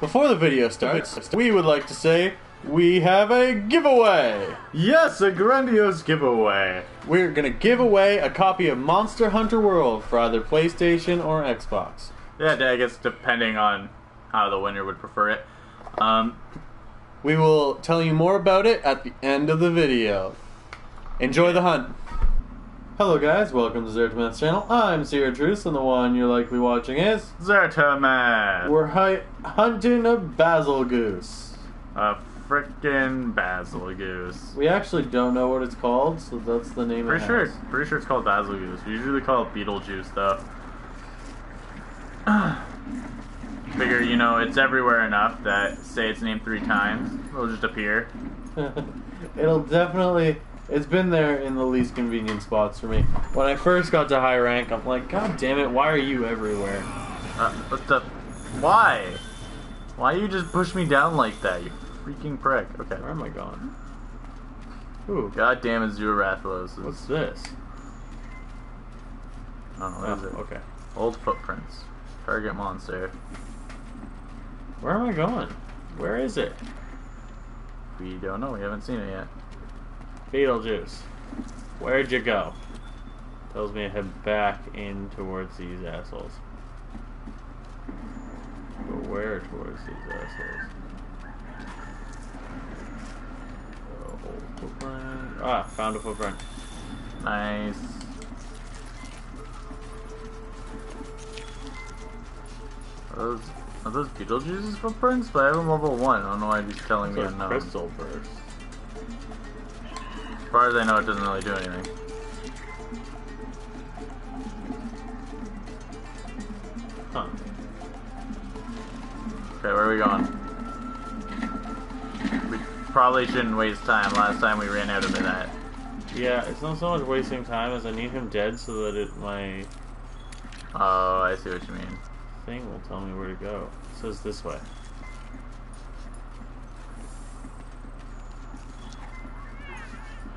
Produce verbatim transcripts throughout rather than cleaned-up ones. Before the video starts, we would like to say we have a giveaway! Yes, a grandiose giveaway! We're gonna give away a copy of Monster Hunter World for either PlayStation or Xbox. Yeah, I guess depending on how the winner would prefer it. Um, we will tell you more about it at the end of the video. Enjoy the hunt! Hello guys, welcome to Zaretameth's channel. I'm Seer of Truths, and the one you're likely watching is... Zaretameth! We're hi hunting a Bazelgeuse. A frickin' Bazelgeuse. We actually don't know what it's called, so that's the name pretty it sure, Pretty sure it's called Bazelgeuse. We usually call it Beetlejuice, though. Figure, you know, it's everywhere enough that, say its name three times, it'll just appear. It'll definitely... It's been there in the least convenient spots for me. When I first got to high rank, I'm like, God damn it, why are you everywhere? Uh, what the... Why? Why you just push me down like that, you freaking prick? Okay. Where am I going? Ooh. God damn Azure Rathalos. What's this? Oh, what oh, is it? Okay. Old footprints. Target monster. Where am I going? Where is it? We don't know. We haven't seen it yet. Beetlejuice, where'd you go? Tells me to head back in towards these assholes. But where towards these assholes? Oh, footprint. Ah, found a footprint. Nice. Are those, are those Beetlejuice's footprints? But I have them level one. I don't know why he's telling me unknown. Crystal burst. As far as I know, it doesn't really do anything. Huh. Okay, where are we going? We probably shouldn't waste time. Last time we ran out of that. Yeah, it's not so much wasting time as I need him dead so that it my... Oh, I see what you mean. Thing will tell me where to go. It says this way.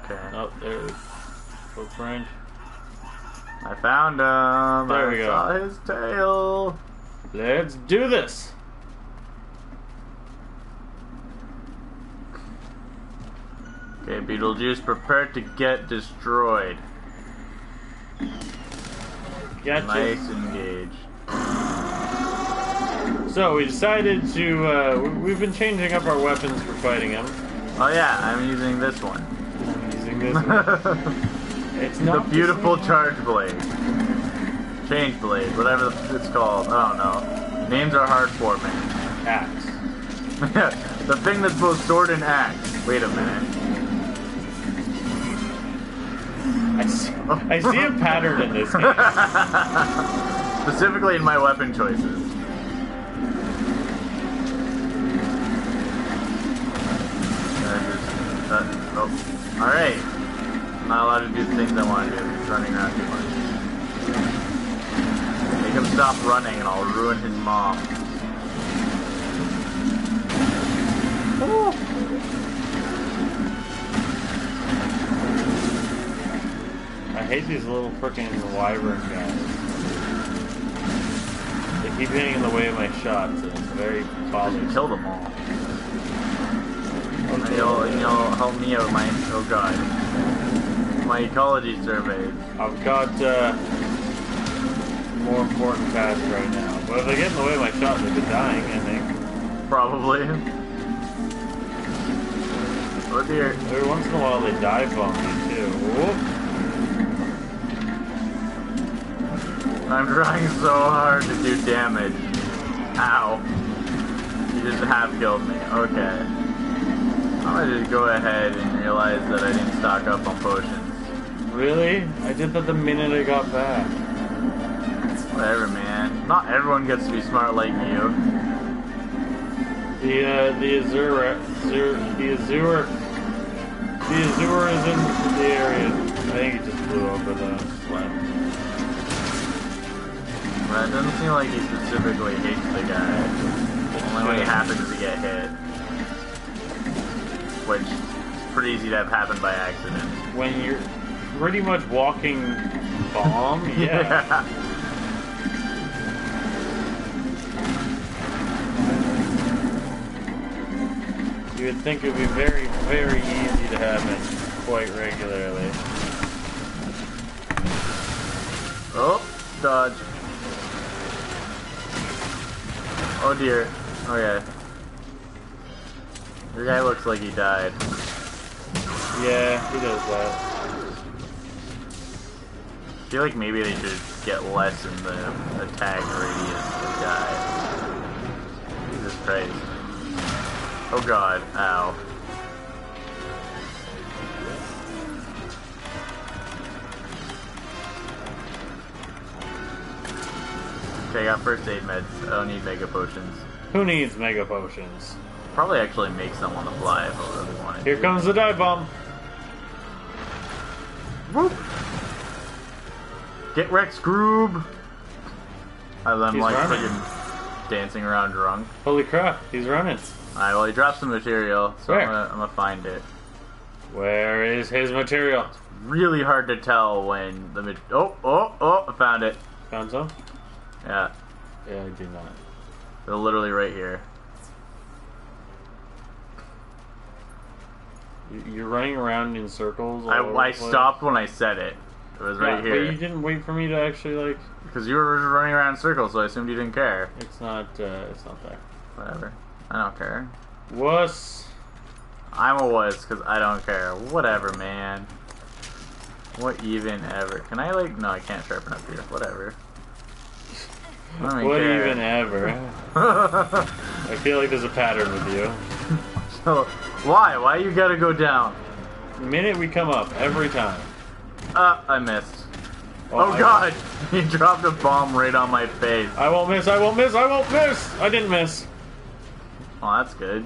Okay. Oh, there's footprint. I found him. There I we go. Saw his tail. Let's do this. Okay, Beetlejuice, prepare to get destroyed. Gotcha. Nice engage. So we decided to. Uh, we've been changing up our weapons for fighting him. Oh yeah, I'm using this one. It's not the beautiful the charge blade. Change blade, whatever it's called. I don't know. Names are hard for me. Axe. The thing that's both sword and axe. Wait a minute. I see, I see a pattern in this game. Specifically in my weapon choices. Oh. Alright. I'm not allowed to do the things I want to do. He's running around too much. Make him stop running and I'll ruin his mom. Ooh. I hate these little frickin' wyvern guys. They keep getting in the way of my shots and it's very bothersome. Kill them all. You'll, you'll help me out, my oh god, my ecology survey. I've got uh, more important tasks right now. But if they get in the way of my shot, they'd be dying. I think probably. Oh dear. Every once in a while, they dive bomb me too. Whoop. I'm trying so hard to do damage. Ow! You just half killed me. Okay. I'm gonna just go ahead and realize that I didn't stock up on potions. Really? I did that the minute I got back. Whatever, man. Not everyone gets to be smart like you. The, uh, the Azure... Azure... The Azure... The Azure is in the area. I think it just blew over the slime. Well, it doesn't seem like he specifically hates the guy. Only when he happens to get hit. Which is pretty easy to have happen by accident. When you're pretty much walking bomb, yeah. yeah. You would think it would be very, very easy to happen quite regularly. Oh, dodge. Oh dear. Okay. The guy looks like he died. Yeah, he does that. I feel like maybe they should get less in the attack radius of the guy. Jesus Christ. Oh god, ow. Okay, I got first aid meds. I don't need mega potions. Who needs mega potions? Probably actually make some on the fly if I really wanted to. Here comes the dive bomb! Whoop! Get wrecked, Scroob! I then like friggin' dancing around drunk. Holy crap, he's running. Alright, well he dropped some material, so I'm gonna, I'm gonna find it. Where is his material? It's really hard to tell when the ma- Oh, oh, oh, I found it. Found some? Yeah. Yeah, I did not. They're literally right here. You're running around in circles all I, over I the place. Stopped when I said it. It was yeah, right here. But you didn't wait for me to actually, like... Because you were running around in circles, so I assumed you didn't care. It's not, uh, it's not there. Whatever. I don't care. Wuss. I'm a wuss because I don't care. Whatever, man. What even ever? Can I like? No, I can't sharpen up here. Whatever. What care. Even ever? I feel like there's a pattern with you. So why? Why you gotta go down? The minute we come up, every time. Uh, I missed. Oh, oh God! He dropped a bomb right on my face. I won't miss. I won't miss. I won't miss. I didn't miss. Oh, that's good.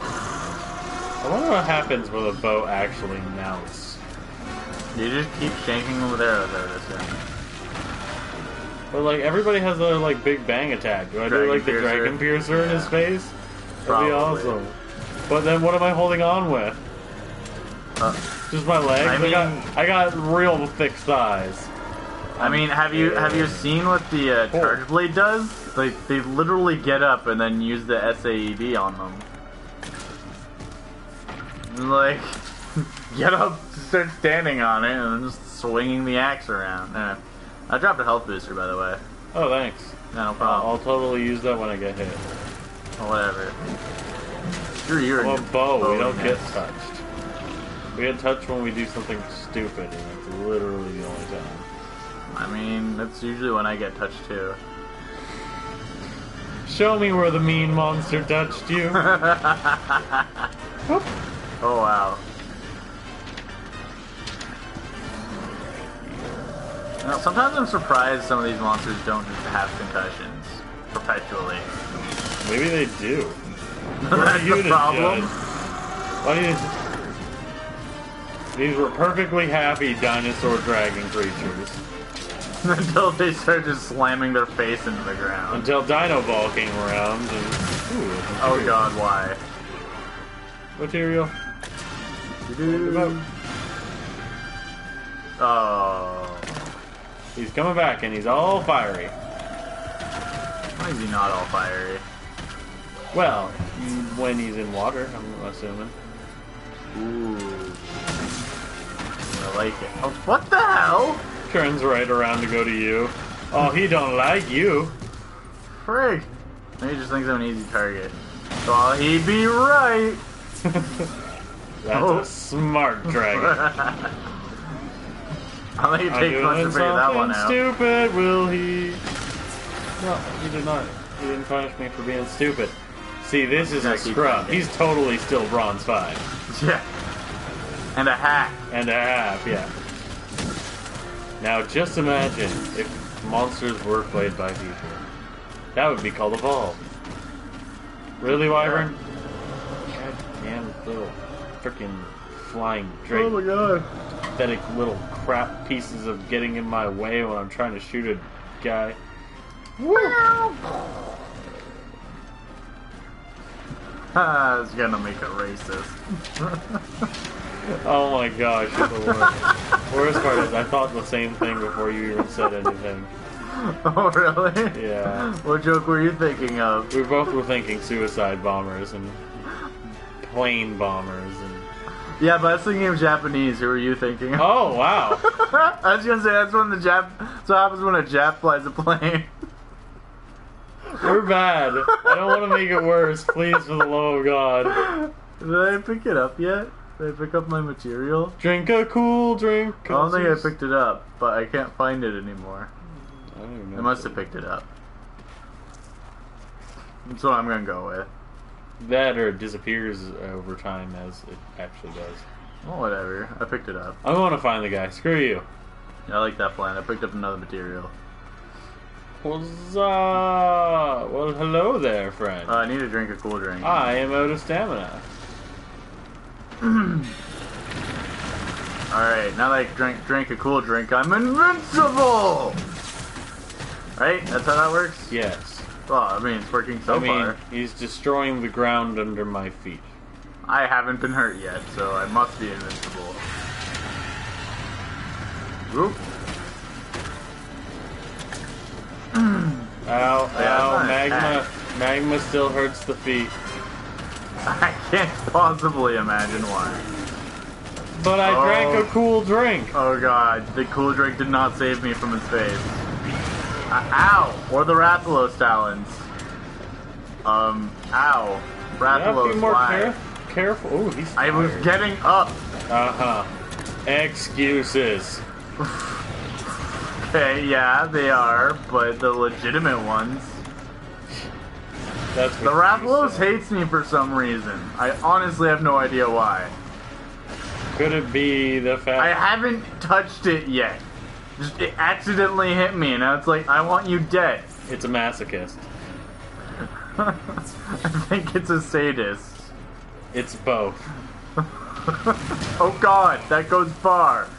I wonder what happens when the bow actually melts. You just keep shanking them with arrows out of this thing. But like everybody has their like big bang attack. Do I dragon do like the piercer. Dragon piercer yeah. in his face? That'd Probably. Be awesome. But then what am I holding on with? Uh, just my legs? I, mean, I got I got real thick thighs. I mean, have you have you seen what the uh, charge blade does? Like, they literally get up and then use the S A E D on them. Like, get up, start standing on it, and just swinging the axe around. Yeah. I dropped a health booster, by the way. Oh, thanks. Yeah, no problem. Uh, I'll totally use that when I get hit. Oh, whatever. Sure, you're well, bow. We don't get touched. We get touched when we do something stupid, and it's literally the only time. I mean, that's usually when I get touched, too. Show me where the mean monster touched you. Oh, wow. Now, sometimes I'm surprised some of these monsters don't just have concussions perpetually. Maybe they do. That's the problem. Why do you... These were perfectly happy dinosaur dragon creatures. Until they started just slamming their face into the ground. Until Dino Ball came around and... Ooh, oh god, why? Material. Oh. He's coming back and he's all fiery. Why is he not all fiery? Well, when he's in water, I'm assuming. Ooh. I like it. Oh, what the hell? Turns right around to go to you. Oh, he don't like you. Frig. He just thinks I'm an easy target. Well, he be right. That's oh. a smart dragon. I'll let you take much to figure that one out. Stupid, will he? No, he did not. He didn't punish me for being stupid. See, this is a scrub. He's totally still bronze five. Yeah. And a half. And a half, yeah. Now just imagine if monsters were played by people. That would be called evolved. Really, Wyvern? God damn little frickin' flying drake. Oh my god. Pathetic little crap pieces of getting in my way when I'm trying to shoot a guy. Wow. I was gonna make it racist. Oh my gosh, you're the worst. Worst part is I thought the same thing before you even said anything. Oh, really? Yeah. What joke were you thinking of? We both were thinking suicide bombers and plane bombers. And... yeah, but I was thinking of Japanese. Who were you thinking of? Oh, wow. I was going to say, that's when the Jap... that's what happens when a Jap flies a plane. We're bad. I don't want to make it worse. Please, for the love of God. Did I pick it up yet? Did I pick up my material? Drink a cool drink. I don't think I picked it up, but I can't find it anymore. I don't even know. I must have picked it up. That's what I'm going to go with. That or it disappears over time as it actually does. Well, whatever. I picked it up. I want to find the guy. Screw you. Yeah, I like that plan. I picked up another material. Huzzah! Well, hello there, friend. Uh, I need to drink a cool drink. I am out of stamina. Alright, now that I drink, drink a cool drink, I'm invincible! Right? That's how that works? Yes. Well, I mean, it's working so I mean, far. He's destroying the ground under my feet. I haven't been hurt yet, so I must be invincible. Whoop. Ow, ow, magma, magma still hurts the feet. I can't possibly imagine why. But I oh. drank a cool drink. Oh god, the cool drink did not save me from his face. Uh, ow, or the Rathalos talons. Um, ow, Rathalos. Be more care careful. Oh, he's. Tired. I was getting up. Uh huh. Excuses. Okay, yeah, they are, but the legitimate ones. That's the Rathalos hates me for some reason. I honestly have no idea why. Could it be the fact... I haven't touched it yet. Just, it accidentally hit me, and now it's like, I want you dead. It's a masochist. I think it's a sadist. It's both. Oh god, that goes far.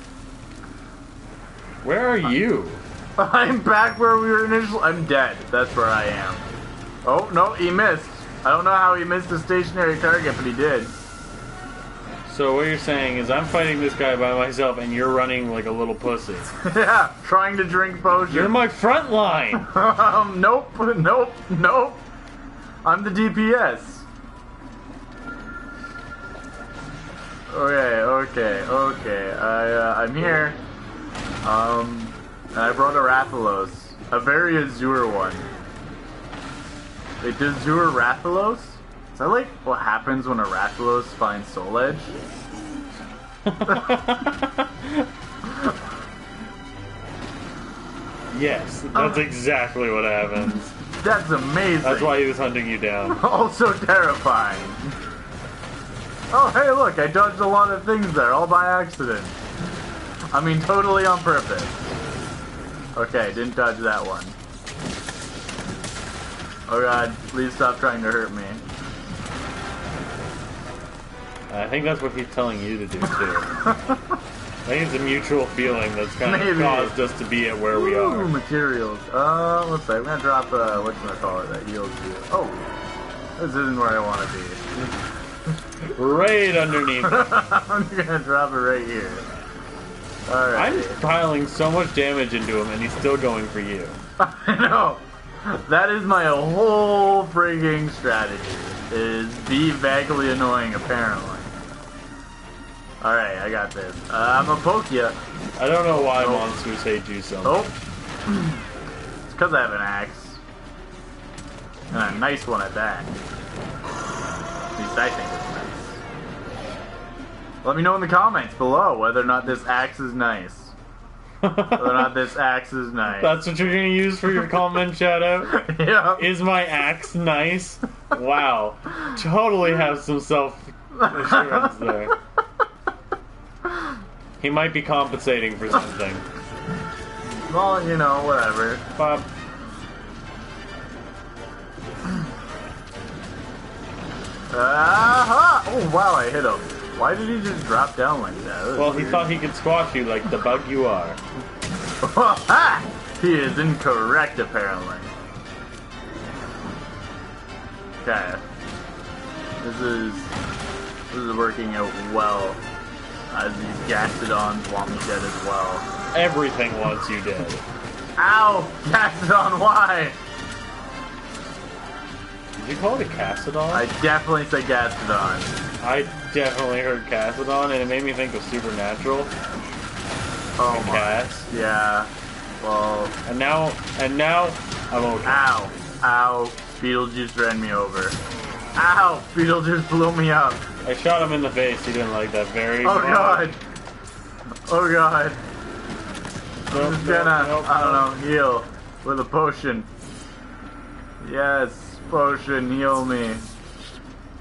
Where are you? I'm back where we were initially. I'm dead. That's where I am. Oh, no, he missed. I don't know how he missed a stationary target, but he did. So what you're saying is I'm fighting this guy by myself, and you're running like a little pussy. Yeah, trying to drink potion. You're my front line! um, nope, nope, nope. I'm the D P S. Okay, okay, okay. I, uh, I'm here. Um, and I brought a Rathalos. A very Azure one. Wait, does Azure Rathalos? Is that like what happens when a Rathalos finds Soul Edge? Yes, that's um, exactly what happens. That's amazing. That's why he was hunting you down. Also terrifying. Oh, hey, look, I dodged a lot of things there, all by accident. I mean, totally on purpose. Okay, didn't dodge that one. Oh god, please stop trying to hurt me. I think that's what he's telling you to do, too. I think it's a mutual feeling that's kind Maybe. of caused us to be at where Ooh, we are. materials. Uh, let's see, I'm gonna drop a, whatchamacallit, that heals you. Oh, this isn't where I want to be. Right underneath. I'm gonna drop it right here. All right. I'm piling so much damage into him, and he's still going for you. I know. That is my whole frigging strategy, is be vaguely annoying, apparently. All right, I got this. Uh, I'm a poke ya. I don't know why oh. monsters hate you so much. Oh. It's because I have an axe. And a nice one at that. At least I think it's nice. Let me know in the comments below whether or not this axe is nice. Whether or not this axe is nice. That's what you're going to use for your comment shout out? Yeah. Is my axe nice? Wow. Totally have some self-assurance there. He might be compensating for something. Well, you know, whatever. Bob. Uh-huh. Oh, wow, I hit him. Why did he just drop down like that? that well, weird. He thought he could squash you like the bug you are. He is incorrect, apparently. Okay. This is... This is working out well. As these Gastodons want me dead as well. Everything wants you dead. Ow! Kestodon, why? Did you call it a Kestodon? I definitely said Kestodon. I definitely heard Kestodon, and it made me think of Supernatural. Oh and my. Cats. Yeah. Well. And now, and now, I'm okay. Ow. Ow. Beetlejuice ran me over. Ow! Beetlejuice blew me up. I shot him in the face. He didn't like that very much. Oh god. Oh god. Nope, I'm just nope, gonna, nope, I don't nope. know, heal with a potion. Yes, potion, heal me.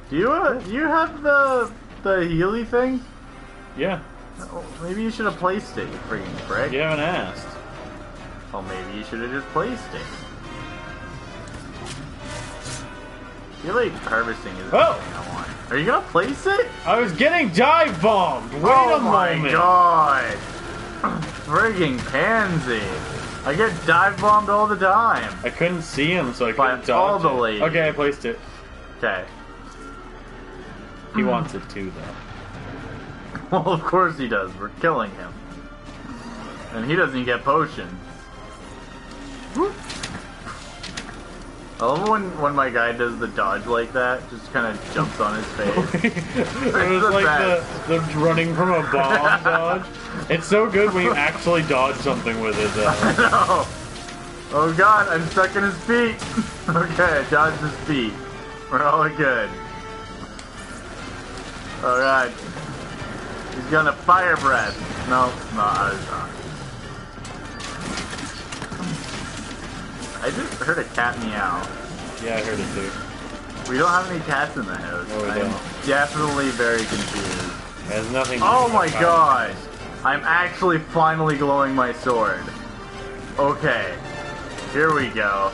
Do you, uh, do you have the the healy thing? Yeah. Oh, maybe you should have placed it, you freaking prick. You haven't asked. Well, maybe you should have just placed it. Healy harvesting is oh. the thing I want. Are you gonna place it? I was getting dive bombed! Wait oh a moment! Oh my god! Frigging pansy! I get dive bombed all the time. I couldn't see him, so I By couldn't dodge it. Okay, I placed it. Okay. He wants it too, though. Well, of course he does. We're killing him, and he doesn't get potions. Whoop. I love when, when my guy does the dodge like that, just kind of jumps on his face. It was the like the, the running from a bomb dodge. It's so good when you actually dodge something with it, though. I know. Oh god, I'm stuck in his feet. Okay, dodge his feet. We're all good. Alright. He's gonna fire breath. No, no, I was not. I just heard a cat meow. Yeah, I heard it too. We don't have any cats in the house. No, we I'm don't. Definitely very confused. There's nothing. Oh my god! I'm actually finally glowing my sword. Okay, here we go.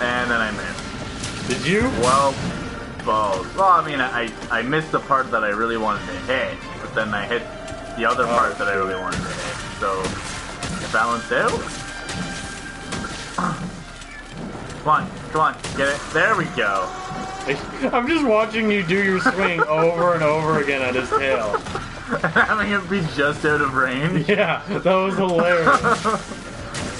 And then I missed. Did you? Well, balls. Well, I mean, I I missed the part that I really wanted to hit, but then I hit the other oh, part that I really wanted to hit. So it balanced out. Come on, come on, get it. There we go. I'm just watching you do your swing over and over again at his tail. Having it be just out of range? Yeah, that was hilarious.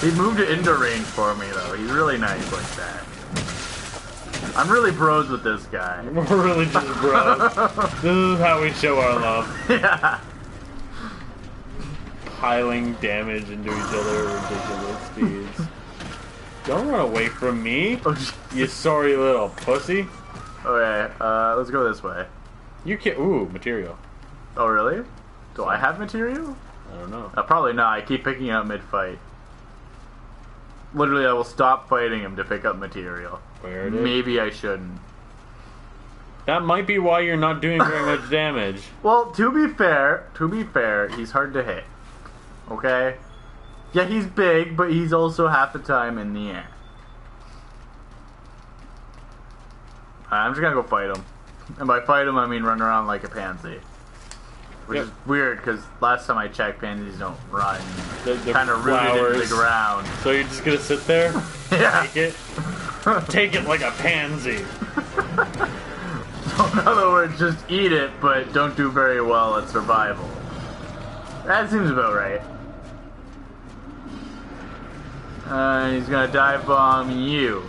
He moved it into range for me, though. He's really nice like that. I'm really bros with this guy. We're really just bros. This is how we show our love. Yeah. Piling damage into each other at ridiculous speeds. Don't run away from me, you sorry little pussy. Okay, uh, let's go this way. You can't. Ooh, material. Oh, really? Do I have material? I don't know. Uh, probably not. I keep picking up mid-fight. Literally, I will stop fighting him to pick up material. Where it is? Maybe I shouldn't. That might be why you're not doing very much damage. Well, to be fair, to be fair, he's hard to hit. Okay? Yeah, he's big, but he's also half the time in the air. Right, I'm just gonna go fight him. And by fight him, I mean run around like a pansy. Which yep. is weird, because last time I checked, pansies don't run. They're, they're kind of rooted into the ground. So you're just gonna sit there? Yeah. Take it? Take it like a pansy. So in other words, just eat it, but don't do very well at survival. That seems about right. Uh, he's gonna dive bomb you.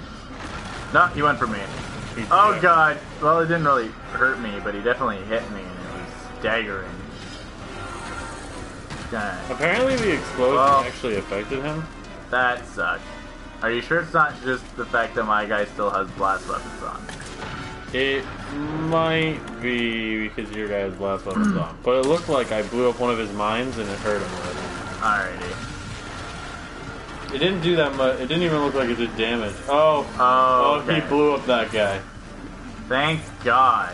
No, he went for me. He's oh dead. God! Well, it didn't really hurt me, but he definitely hit me, and it was staggering. Dang. Apparently, the explosion well, actually affected him. That sucked. Are you sure it's not just the fact that my guy still has blast weapons on? It might be because your guy has blast weapons on, but it looked like I blew up one of his mines and it hurt him a little. Alrighty. It didn't do that much. It didn't even look like it did damage. Oh, oh, okay. He blew up that guy. Thank God.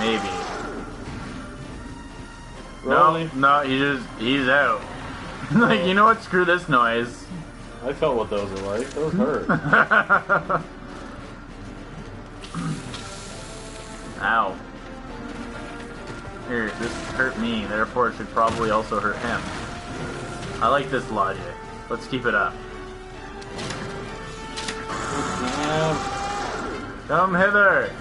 Maybe. Really? No, no, he just, he's out. Like, oh. You know what? Screw this noise. I felt what those were like. Those hurt. Ow. Here, this hurt me. Therefore, it should probably also hurt him. I like this logic. Let's keep it up. Come hither!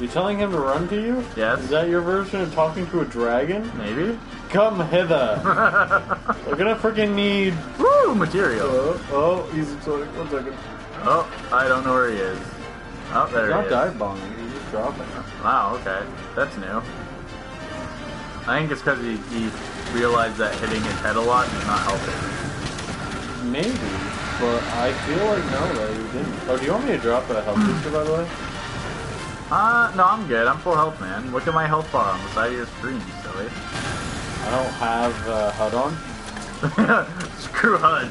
You telling him to run to you? Yes. Is that your version of talking to a dragon? Maybe. Come hither. We're gonna freaking need... Woo, material. Oh, oh, he's exploding. One second. Oh, I don't know where he is. Oh, there he's he is. He's not dive bombing. He's just dropping. Wow, okay. That's new. I think it's because he, he realized that hitting his head a lot is not helping. Maybe, but I feel like no, though, he didn't. Oh, do you want me to drop a health booster, by the way? Uh, no, I'm good. I'm full health, man. Look at my health bar on the side of your screen, you silly. I don't have uh, H U D on. Screw H U D.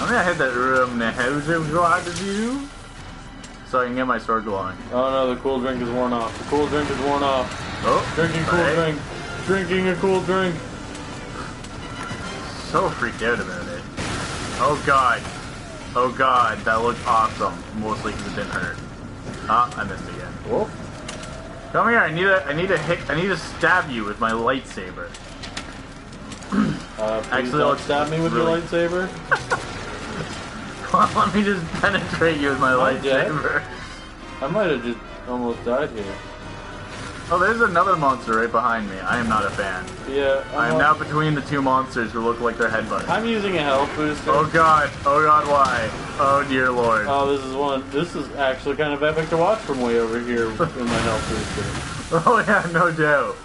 I'm gonna hit that room the house of you, so I can get my sword glowing. Oh no, the cool drink is worn off. The cool drink is worn off. Oh, drinking cool right. drink. Drinking a cool drink. So freaked out about it. Oh god. Oh god, that looked awesome. Mostly because it didn't hurt. Ah, I missed again. Whoa. Come here, I need a I need a hit I need to stab you with my lightsaber. Uh, Actually, don't stab me with really... your lightsaber. Come on, let me just penetrate you with my I'm lightsaber. Dead. I might have just almost died here. Oh, there's another monster right behind me. I am not a fan. Yeah. I'm I am now between the two monsters who look like they're headbutting. I'm using a health booster. Oh god. Oh god, why? Oh dear lord. Oh, this is one. This is actually kind of epic to watch from way over here with my health booster. Oh yeah, no doubt.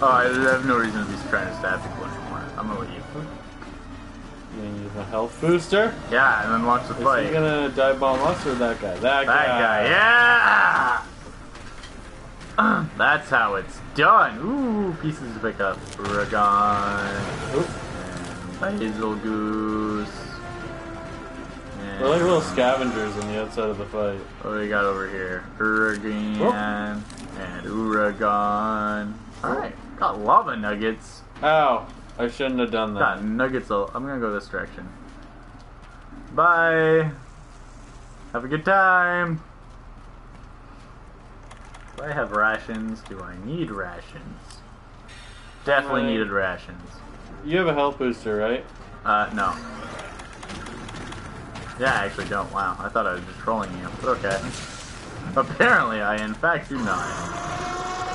Oh, I have no reason to be trying to stab people anymore. I'm gonna let you. You gonna use my health booster? Yeah, and then watch the is fight. Is he gonna dive bomb us or that guy? That, that guy. That guy, yeah! That's how it's done. Ooh, pieces to pick up. Uragaan. Bazelgeuse. We're like little scavengers on the outside of the fight. What do we got over here? Uragaan. And Uragaan. Alright. Got lava nuggets. Ow. I shouldn't have done that. Got nuggets. All I'm going to go this direction. Bye. Have a good time. Do I have rations? Do I need rations? Definitely right. needed rations. You have a health booster, right? Uh, no. Yeah, I actually don't. Wow, I thought I was just trolling you, but okay. Apparently, I in fact do not.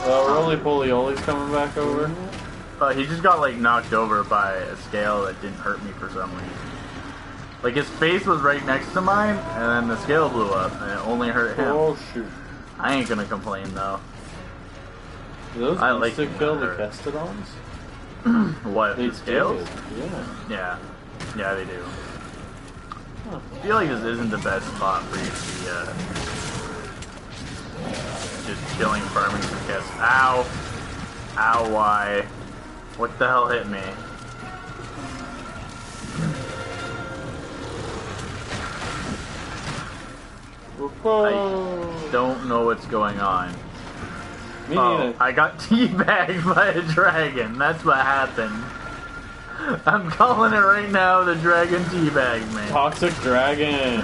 Well, Roly Polioli's coming back over. Uh, he just got, like, knocked over by a scale that didn't hurt me for some reason. Like, his face was right next to mine, and then the scale blew up, and it only hurt him. Oh, shoot. I ain't gonna complain though. Do those I like to kill the Kestodons? What? They the scales? Yeah. Yeah. Yeah, they do. Huh. I feel like this isn't the best spot for you to be, uh... just killing, farming for Kestodons. Ow! Ow, why? What the hell hit me? I don't know what's going on. Me oh, I got teabagged by a dragon. That's what happened. I'm calling it right now, the dragon teabagged me. Toxic dragon.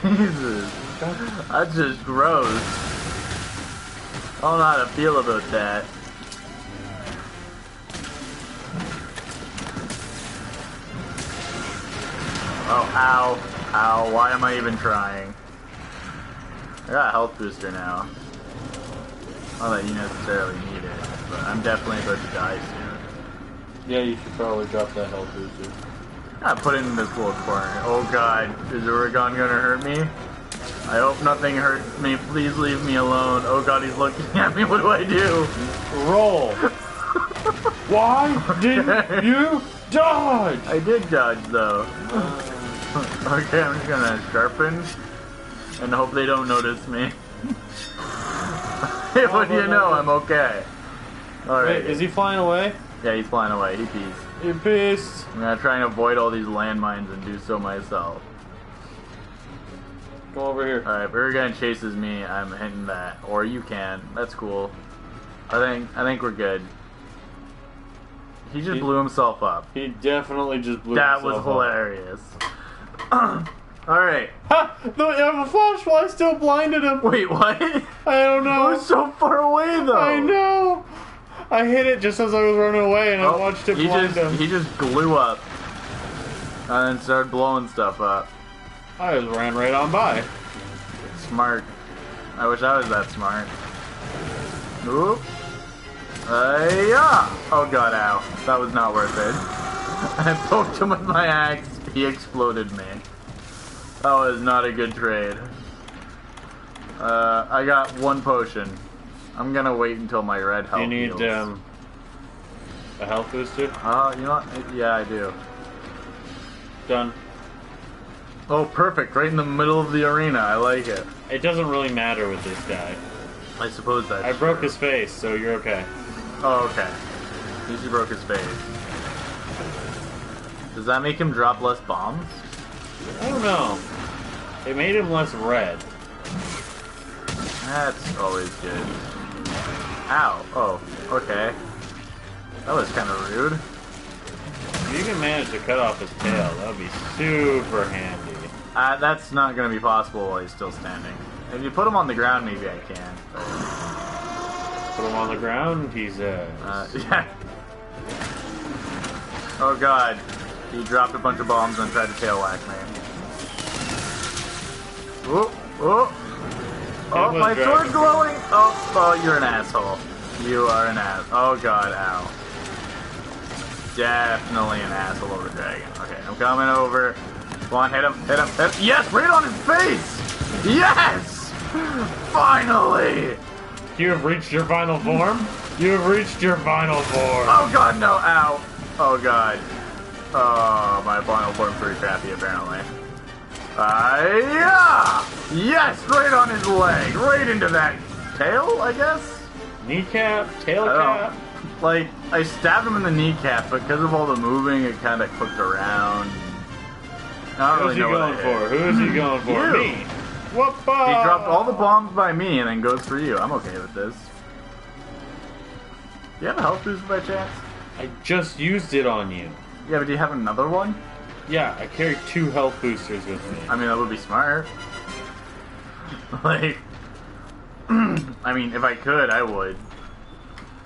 Jesus. That's just gross. I don't know how to feel about that. Oh, ow. Ow, why am I even trying? I got a health booster now. Not that you necessarily need it, but I'm definitely about to die soon. Yeah, you should probably drop that health booster. I put it in this little corner. Oh god, is Uragaan gonna hurt me? I hope nothing hurts me, please leave me alone. Oh god, he's looking at me, what do I do? Roll! Why didn't you dodge? I did dodge though. Uh... Okay, I'm just gonna sharpen and hope they don't notice me. Hey, what do you know? I'm okay. Alright. Is he flying away? Yeah, he's flying away. He pees. He pees. I'm gonna try and avoid all these landmines and do so myself. Go over here. Alright, Uragaan chases me. I'm hitting that. Or you can. That's cool. I think I think we're good. He just he, blew himself up. He definitely just blew that himself up. That was hilarious. Up. Alright. Ha! The, uh, the flashlight still blinded him. Wait, what? I don't know. It was so far away, though. I know. I hit it just as I was running away, and oh, I watched it blind just, him. He just blew up. And then started blowing stuff up. I just ran right on by. Smart. I wish I was that smart. Oop. Uh, yeah. Oh god, ow. That was not worth it. I poked him with my axe. He exploded me. That was not a good trade. Uh, I got one potion. I'm gonna wait until my red health. You need heals. um a health booster? Uh, you know what? Yeah, I do. Done. Oh, perfect. Right in the middle of the arena. I like it. It doesn't really matter with this guy. I suppose that's I broke true. his face, so you're okay. Oh, okay. At least you broke his face. Does that make him drop less bombs? I don't know. It made him less red. That's always good. Ow. Oh, okay. That was kind of rude. If you can manage to cut off his tail, that would be super handy. Uh, that's not going to be possible while he's still standing. If you put him on the ground, maybe I can. But... Put him on the ground? He's, uh... uh yeah. Oh, God. He dropped a bunch of bombs and tried to tail whack me. Whoop, whoop. Oh, my sword's glowing! Oh, oh, you're an asshole. You are an ass. Oh, God, ow. Definitely an asshole over dragon. Okay, I'm coming over. Come on, hit him, hit him, hit him. Yes, right on his face! Yes! Finally! You have reached your final form? You have reached your final form. Oh, God, no, ow. Oh, God. Oh, my final form's pretty crappy, apparently. Uh, yeah! Yes, right on his leg. Right into that tail, I guess? Kneecap, tail cap. Like, I stabbed him in the kneecap, but because of all the moving, it kind of clicked around. I don't Who's really know what Who's he going for? Who's he going for? You. Me! Whoop He dropped all the bombs by me and then goes for you. I'm okay with this. Do you have a health boost by chance? I just used it on you. Yeah, but do you have another one? Yeah, I carry two health boosters with me. I mean, that would be smart. Like... I mean, if I could, I would.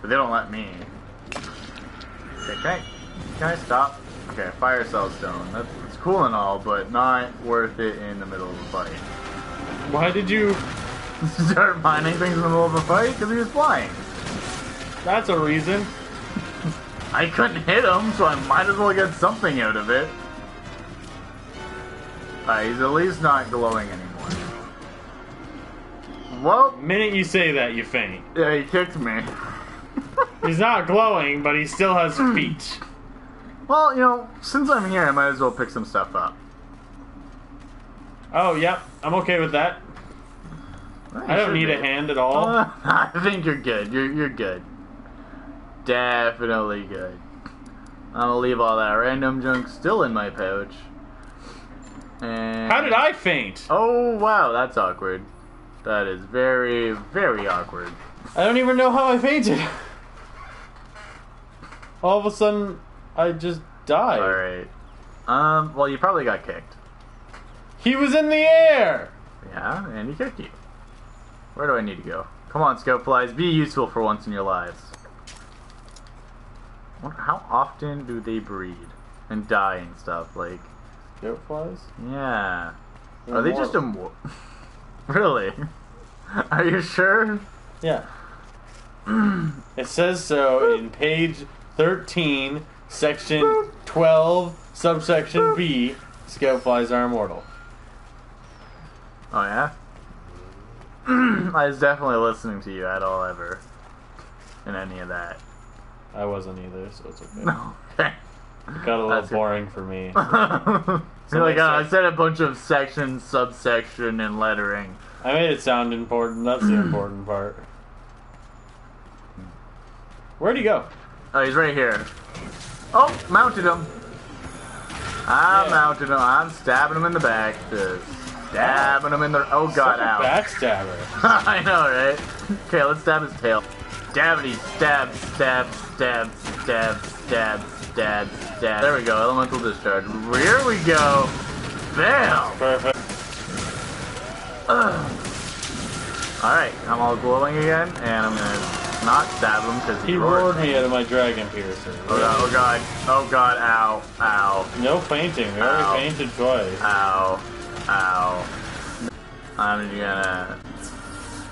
But they don't let me. Okay, can I, can I stop? Okay, fire cell stone. That's, that's cool and all, but not worth it in the middle of a fight. Why did you start mining things in the middle of a fight? Because he was flying. That's a reason. I couldn't hit him, so I might as well get something out of it. Uh, he's at least not glowing anymore. Well, the minute you say that, you faint. Yeah, he kicked me. He's not glowing, but he still has feet. Well, you know, since I'm here, I might as well pick some stuff up. Oh, yep. Yeah, I'm okay with that. Well, I don't need be. a hand at all. Uh, I think you're good. You're, you're good. Definitely good. I'm gonna leave all that random junk still in my pouch. And... How did I faint? Oh, wow. That's awkward. That is very, very awkward. I don't even know how I fainted. All of a sudden, I just died. All right. Um. Well, you probably got kicked. He was in the air. Yeah, and he kicked you. Where do I need to go? Come on, Scout Flies. Be useful for once in your lives. How often do they breed and die and stuff? Like Scout Flies? Yeah. They're Are they just immortal? Really? Are you sure? Yeah. It says so in page thirteen, section twelve, subsection B, Scout Flies are immortal. Oh, yeah? I was definitely listening to you at all ever in any of that. I wasn't either, so it's okay. Okay. It got a little That's boring good. for me. So like, oh, I said a bunch of section, subsection, and lettering. I made it sound important. That's the important part. Where'd he go? Oh, he's right here. Oh, mounted him. I yeah. mounted him. I'm stabbing him in the back. Just stabbing him in the... Oh, God, ow. Backstabber. I know, right? Okay, let's stab his tail. Dabbity, stab, stab, stab, stab, stab, stab, stab. There we go, elemental discharge. Here we go. Bam! Perfect. Ugh. Alright, I'm all glowing again, and I'm gonna not stab him because he, he roared me out of my dragon piercer. Oh god, oh god, oh god, ow, ow. No fainting, we ow. already fainted twice. Ow, ow. I'm gonna.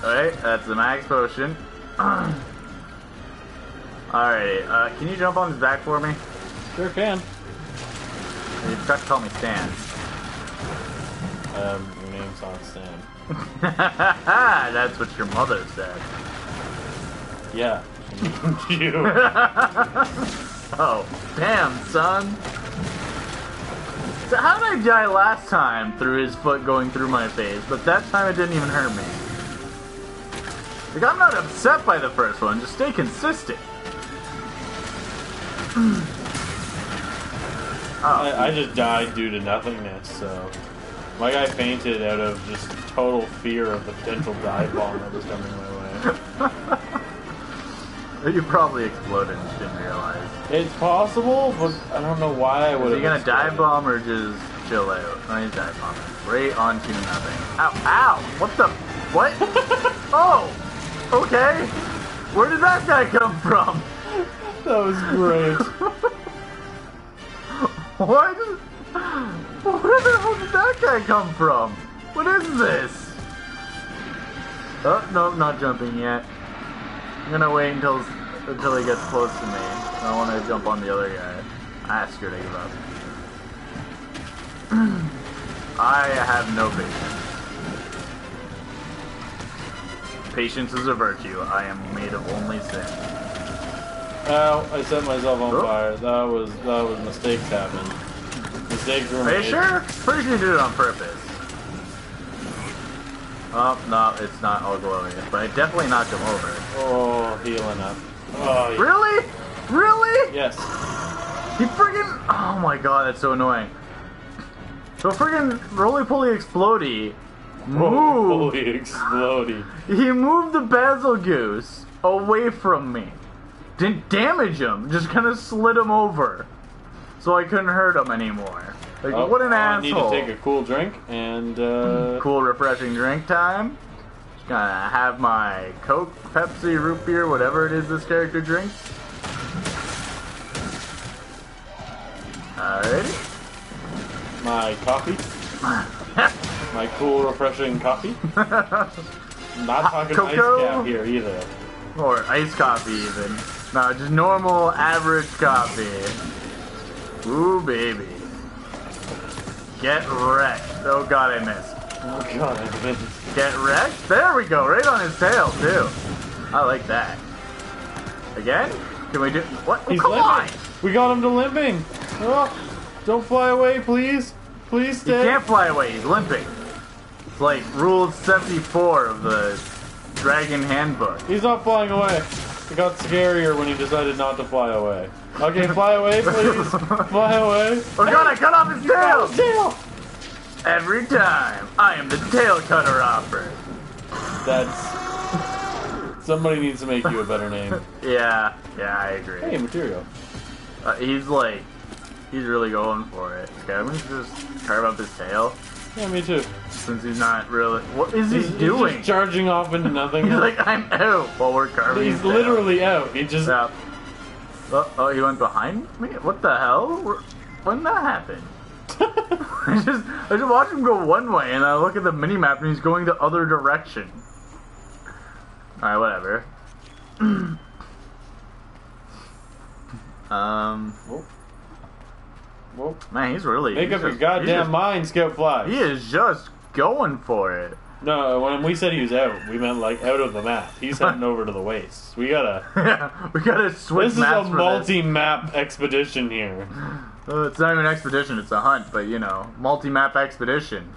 Alright, that's the max potion. Alrighty, uh, can you jump on his back for me? Sure can. You tried to call me Stan. Um, your name's not Stan. That's what your mother said. Yeah. You. Oh, damn, son. So how did I die last time through his foot going through my face? But that time it didn't even hurt me. Like, I'm not upset by the first one. Just stay consistent. Oh. I, I just died due to nothingness, so... My guy fainted out of just total fear of the potential dive bomb that was coming my way. You probably exploded and didn't realize. It's possible, but I don't know why I would have. Are you gonna dive bomb or just chill out? I need dive bomb. Right onto nothing. Ow, ow! What the? What? Oh! Okay! Where did that guy come from? That was great. What? Where the hell did that guy come from? What is this? Oh, no, not jumping yet. I'm gonna wait until until he gets close to me. I don't want to jump on the other guy. I ask her to give up. I have no patience. Patience is a virtue. I am made of only sin. Ow, I set myself on oh. fire. That was, that was mistakes happening. Mistakes were made. Are you sure? Pretty sure you did it on purpose. Oh, no, it's not all glorious, but I definitely knocked him over. Oh, healing up. Oh, yeah. Really? Really? Yes. He friggin'... Oh my god, that's so annoying. So friggin' roly-poly explody moved... Roly-poly explody. He moved the Bazelgeuse away from me. Didn't damage him, just kind of slid him over. So I couldn't hurt him anymore. Like, oh, what an uh, asshole. I need to take a cool drink and, uh... cool, refreshing drink time. Just gonna have my Coke, Pepsi, root beer, whatever it is this character drinks. Alrighty. My coffee. My cool, refreshing coffee. I'm not talking ice cap here, either. Or iced coffee, even. No, just normal, average coffee. Ooh, baby. Get wrecked. Oh god, I missed. Oh god, I missed. Get wrecked? There we go, right on his tail, too. I like that. Again? Can we do... What? Oh, He's come limping. on! We got him to limping! Oh, don't fly away, please. Please stay. He can't fly away, he's limping. It's like rule seventy-four of the Dragon Handbook. He's not flying away. It got scarier when he decided not to fly away. Okay, fly away, please. Fly away. Oh god, I cut off his tail! His tail! Every time, I am the tail cutter offer. That's... Somebody needs to make you a better name. Yeah, yeah, I agree. Hey, material. Uh, he's like... He's really going for it. Okay, I'm gonna just carve up his tail. Yeah, me too. Since he's not really... What is he's, he doing? He's just charging off into nothing. He's like, I'm out while we're carving He's literally down. out. He just... Yeah. Oh, oh, he went behind me? What the hell? When did that happen? I just I just watch him go one way, and I look at the minimap, and he's going the other direction. Alright, whatever. um... Whoa. Whoa. Man, he's really... Make he's up just, your goddamn just, mind, Scout Fly. He is just going for it. No, when we said he was out, we meant, like, out of the map. He's heading over to the waste. We gotta... Yeah, we gotta switch maps. This is a multi-map expedition here. Uh, it's not even an expedition, it's a hunt, but, you know, multi-map expedition.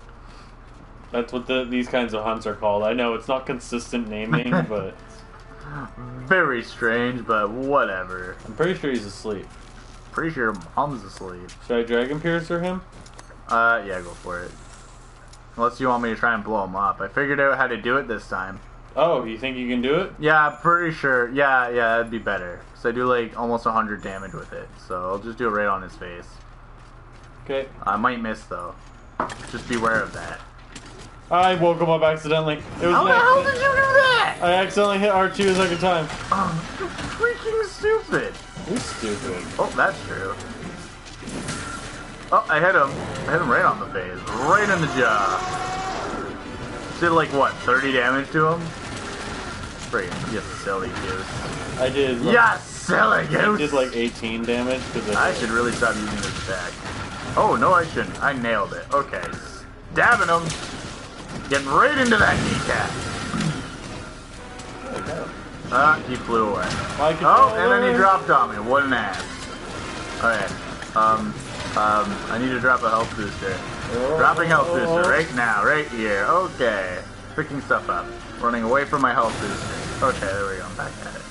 That's what the, these kinds of hunts are called. I know, it's not consistent naming, but... Very strange, but whatever. I'm pretty sure he's asleep. Pretty sure mom's asleep. Should I Dragon Piercer him? Uh, yeah, go for it. Unless you want me to try and blow him up. I figured out how to do it this time. Oh, you think you can do it? Yeah, I'm pretty sure. Yeah, yeah, that'd be better. So I do like almost one hundred damage with it. So I'll just do it right on his face. Okay. I might miss though. Just beware of that. I woke him up accidentally. It was how the hell did you do that? I accidentally hit R two a second time. Oh, you're freaking stupid. You're stupid. Oh, that's true. Oh, I hit him. I hit him right on the face. Right in the jaw. Did like, what, thirty damage to him? Freaking, you silly goose. I did. Yes! Bazelgeuse! Did like eighteen damage. I should really stop using this attack. Oh, no I shouldn't. I nailed it. Okay. Dabbing him. Getting right into that kneecap. Ah, he flew away. Oh, and then he dropped on me. What an ass. Okay. Um, um, I need to drop a health booster. Dropping health booster right now, right here. Okay. Picking stuff up. Running away from my health booster. Okay, there we go. I'm back at it.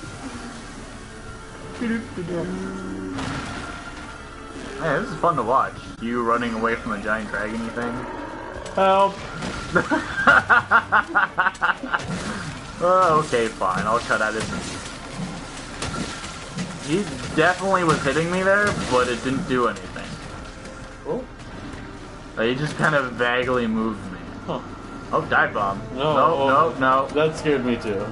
Hey, this is fun to watch. You running away from a giant dragon-y thing. Help. Oh, okay, fine. I'll cut out his... He definitely was hitting me there, but it didn't do anything. Oh. He just kind of vaguely moved me. Huh. Oh, dive bomb. No, no, oh, no, no. That scared me too.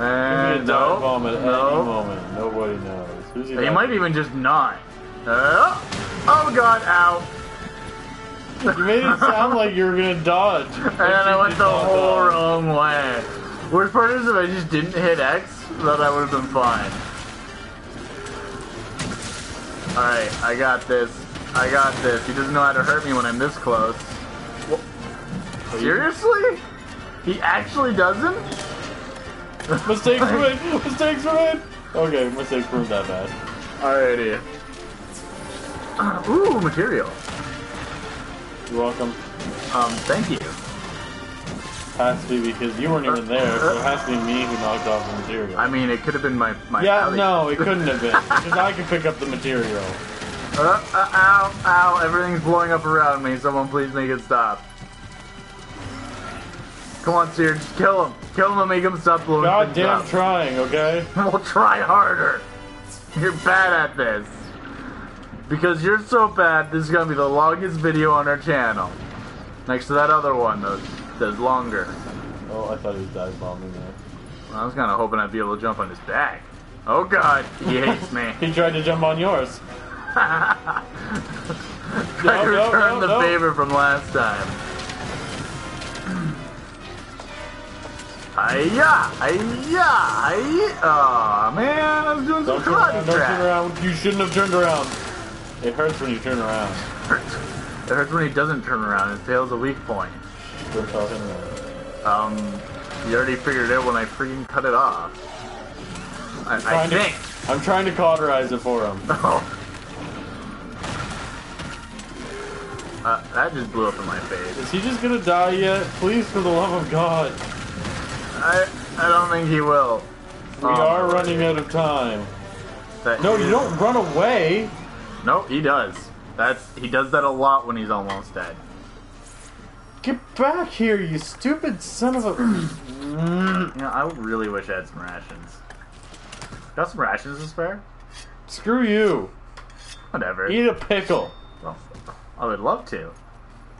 And no, bomb at no. Any moment. Nobody knows. Who's he he might even just not. Uh, oh god, ow. You made it sound like you were gonna dodge. And I went the whole wrong way. Worst part is if I just didn't hit X, then I would have been fine. Alright, I got this. I got this. He doesn't know how to hurt me when I'm this close. What? Seriously? He actually doesn't? Mistakes were made! Mistakes were made! Okay, mistakes weren't that bad. Alrighty. Uh, ooh, material. You're welcome. Um, thank you. Has to be because you weren't even there, so it has to be me who knocked off the material. I mean, it could have been my... my yeah, alley. No, it couldn't have been, because I could pick up the material. Uh, uh, ow, ow, everything's blowing up around me. Someone please make it stop. Come on, Seer, just kill him. Kill him and make him stop blowing up. God damn trying, okay? We'll try harder. You're bad at this. Because you're so bad, this is going to be the longest video on our channel. Next to that other one, though, that's longer. Oh, I thought he was dive bombing there. Well, I was kind of hoping I'd be able to jump on his back. Oh, God, he hates me. He tried to jump on yours. I no, returned no, no, the no. favor from last time. Hi-ya! Hi-ya! Hi-ya! Aw, man, I was doing some karate trap. Don't turn around. You shouldn't have turned around. It hurts when you turn around. It hurts when he doesn't turn around. His tail's a weak point. We're talking about... Um, you already figured it out when I freaking cut it off. I, I think. To, I'm trying to cauterize it for him. Oh. Uh, that just blew up in my face. Is he just gonna die yet? Please, for the love of God. I I don't think he will. We oh, are running out of time. That no, you don't run away. Nope, he does. That's he does that a lot when he's almost dead. Get back here, you stupid son of a... You know, I really wish I had some rations. Got some rations to spare? Screw you. Whatever. Eat a pickle. Well, I would love to,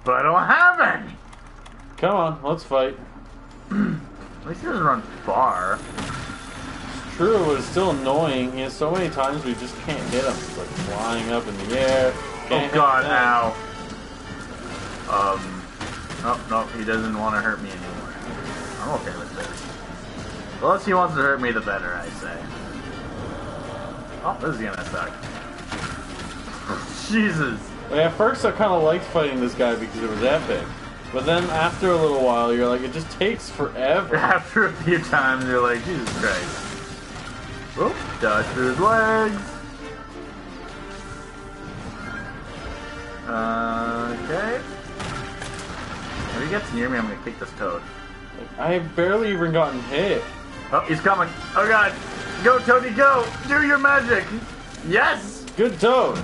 but I don't have any. Come on, let's fight. At least he doesn't run far. True, but it's still annoying. He has so many times we just can't hit him. He's like flying up in the air. Can't oh god, now. Um, oh, no, he doesn't want to hurt me anymore. I'm okay with this. The less he wants to hurt me, the better, I say. Oh, this is gonna suck. Jesus. I mean, at first I kind of liked fighting this guy because it was epic. But then after a little while, you're like, it just takes forever. After a few times, you're like, Jesus Christ. Oh, dodge through his legs. Uh, okay. If he gets near me, I'm going to kick this toad. I have barely even gotten hit. Oh, he's coming. Oh, God. Go, Toadie, go. Do your magic. Yes. Good toad.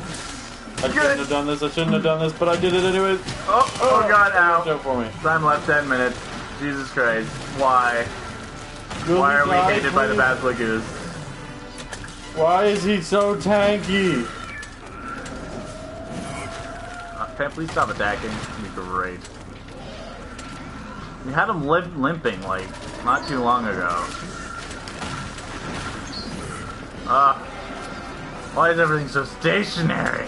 I Good. shouldn't have done this, I shouldn't have done this, but I did it anyways. Oh, oh, oh god, ow. For me. Time left ten minutes. Jesus Christ. Why? Will Why are die, we hated please? by the Bazelgeuse? Why is he so tanky? Uh, can I please stop attacking? It'd be great. We had him limp limping, like, not too long ago. Uh, why is everything so stationary?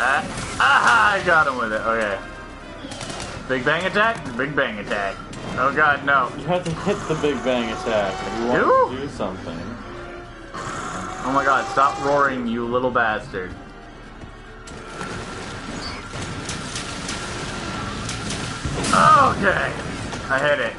Ah, ah, I got him with it. Okay. Big bang attack? Big bang attack. Oh god, no. You have to hit the big bang attack if you want Ew. to do something. Oh my god, stop roaring, you little bastard. Okay, I hit it.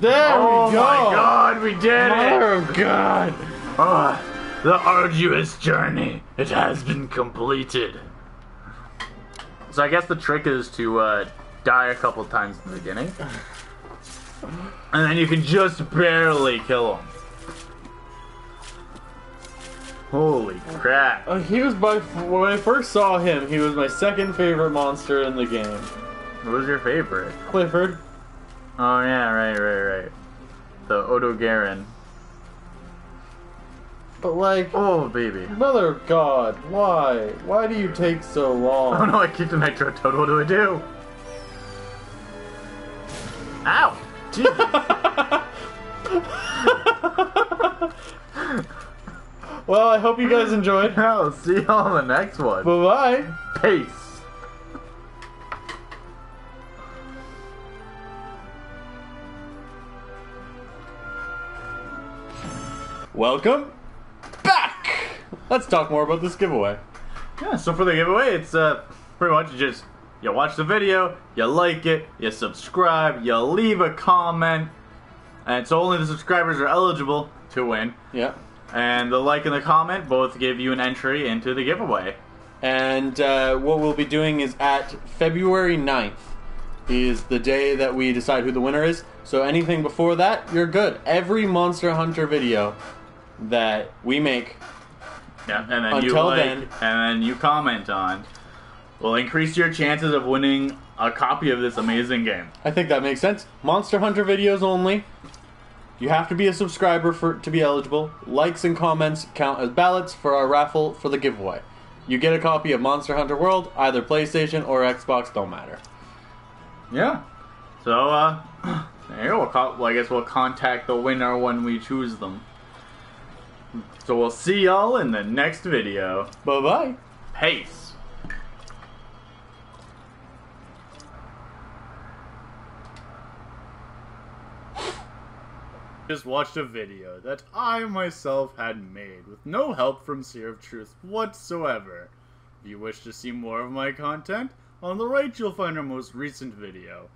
There oh we go! Oh my god, we did Mother it! Oh god! Oh, the arduous journey, it has been completed. So I guess the trick is to uh, die a couple times in the beginning. And then you can just barely kill him. Holy crap. Uh, he was by, when I first saw him, he was my second favorite monster in the game. What was your favorite? Clifford. Oh yeah, right, right, right. The Odogarin. But like... Oh, baby. Mother of God, why? Why do you take so long? Oh no, I kicked a Nitro Toad, what do I do? Ow! Jesus. Well, I hope you guys enjoyed. I'll see you on the next one. Bye-bye. Peace. Welcome back! Let's talk more about this giveaway. Yeah, so for the giveaway, it's uh, pretty much just you watch the video, you like it, you subscribe, you leave a comment, and so only the subscribers are eligible to win. Yeah. And the like and the comment both give you an entry into the giveaway. And uh, what we'll be doing is at February ninth is the day that we decide who the winner is. So anything before that, you're good. Every Monster Hunter video that we make yeah, and then until you like, then... And then you comment on will increase your chances of winning a copy of this amazing game. I think that makes sense. Monster Hunter videos only. You have to be a subscriber for to be eligible. Likes and comments count as ballots for our raffle for the giveaway. You get a copy of Monster Hunter World, either PlayStation or Xbox, don't matter. Yeah. So, uh, there you go. We'll call, well, I guess we'll contact the winner when we choose them. So we'll see y'all in the next video. Bye-bye. Peace. Just watched a video that I myself had made with no help from Seer of Truths whatsoever. If you wish to see more of my content, on the right you'll find our most recent video.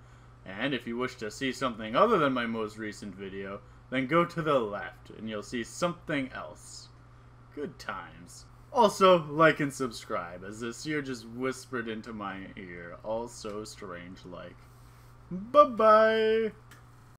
And if you wish to see something other than my most recent video, then go to the left and you'll see something else. Good times. Also, like and subscribe, as this Seer just whispered into my ear, all so strange like. Bye-bye!